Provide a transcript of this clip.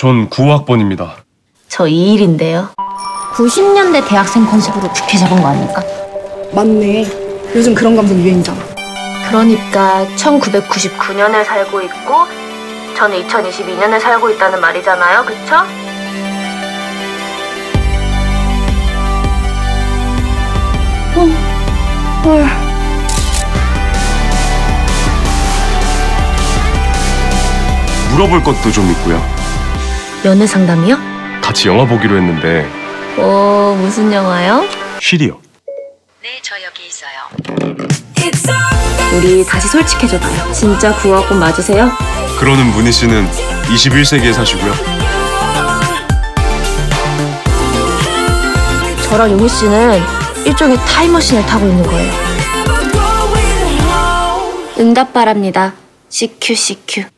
전 9학번입니다. 저 2일인데요. 90년대 대학생 컨셉으로 국회 잡은 거 아닐까? 맞네. 요즘 그런 감성 유행이잖아. 그러니까 1999년에 살고 있고 저는 2022년에 살고 있다는 말이잖아요. 그쵸? 물어볼 것도 좀 있고요. 연애 상담이요? 같이 영화 보기로 했는데. 오, 무슨 영화요? 쉴이요. 네, 저 여기 있어요. 우리 다시 솔직해져봐요. 진짜 9학번 맞으세요? 그러는 문희 씨는 21세기에 사시고요. 저랑 용희 씨는 일종의 타임머신을 타고 있는 거예요. 응답 바랍니다. CQCQ.